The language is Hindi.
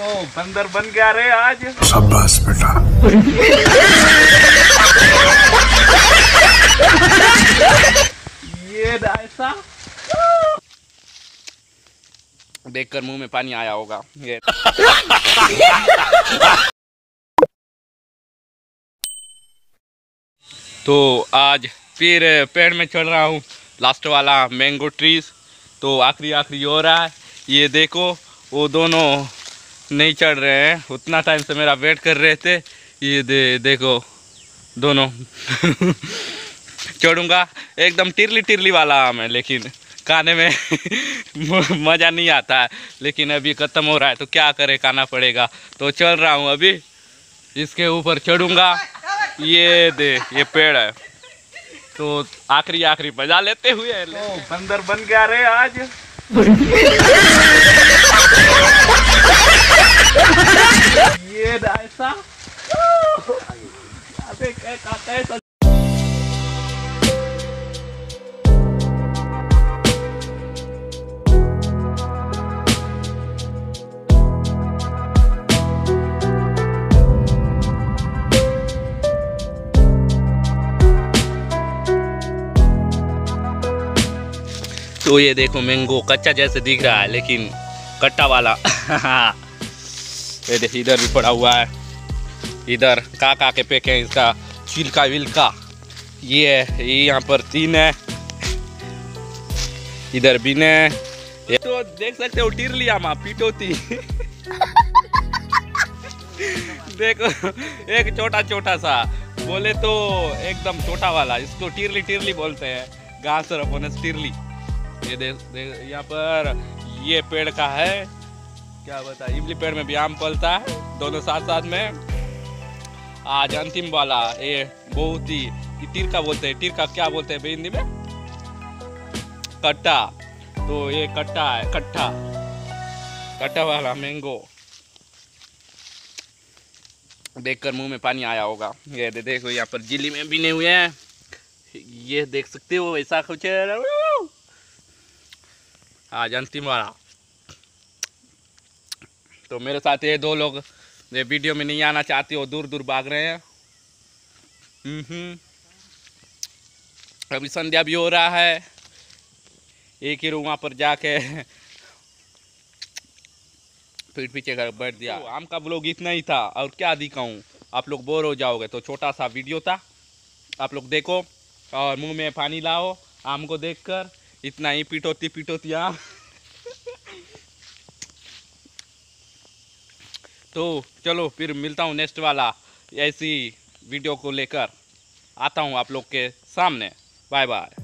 तो बंदर बन गया रे आज। शाबाश बेटा। ये ऐसा देखकर मुंह में पानी आया होगा ये। तो आज फिर पेड़ में चढ़ रहा हूँ, लास्ट वाला मैंगो ट्रीज तो आखिरी हो रहा है। ये देखो वो दोनों नहीं चढ़ रहे हैं, उतना टाइम से मेरा वेट कर रहे थे। ये देखो दोनों चढ़ूँगा एकदम टिरली वाला आम है, लेकिन खाने में मज़ा नहीं आता है। लेकिन अभी ख़त्म हो रहा है तो क्या करें, खाना पड़ेगा। तो चल रहा हूँ, अभी इसके ऊपर चढ़ूँगा। ये पेड़ है तो आखिरी बजा लेते हुए तो बंदर बन गया रे आज। ये ऐसा कैसा तो ये देखो मैंगो कच्चा जैसे दिख रहा है लेकिन कट्टा वाला। ये देखो इधर भी पड़ा हुआ है, इधर का के पेके हैं इसका छिलका। ये यहाँ पर तीन है, इधर बिन है तो देख सकते हो। टिरली आमा पीटोती। देखो एक छोटा सा, बोले तो एकदम छोटा वाला, इसको टिरली बोलते हैं। घास सरपोनस टिरली। ये देख यहाँ पर ये पेड़ का है, क्या बता, इमली पेड़ में भी आम पलता है, दोनों साथ में। आज अंतिम वाला ये बहुत ही टिरका बोलते हैं, टिरका क्या बोलते हैं हिंदी में, कट्टा। तो ये कट्टा है, कट्टा वाला मैंगो। देखकर मुंह में पानी आया होगा। ये देखो यहाँ पर जिली में बिने हुए हैं, ये देख सकते हो ऐसा कुछ। आज अंतिम वाला। तो मेरे साथ ये दो लोग ये वीडियो में नहीं आना चाहते हो, दूर भाग रहे हैं। अभी संध्या भी हो रहा है, एक ही रूम वहाँ पर जाके पीठ पीछे घर बैठ दिया। तो आम का व्लॉग इतना ही था, और क्या दिखाऊँ, आप लोग बोर हो जाओगे। तो छोटा सा वीडियो था, आप लोग देखो और मुंह में पानी लाओ आम को देखकर। इतना ही पीटोती आम। तो चलो फिर मिलता हूँ नेक्स्ट वाला ऐसी वीडियो को लेकर, आता हूँ आप लोग के सामने। Bye bye.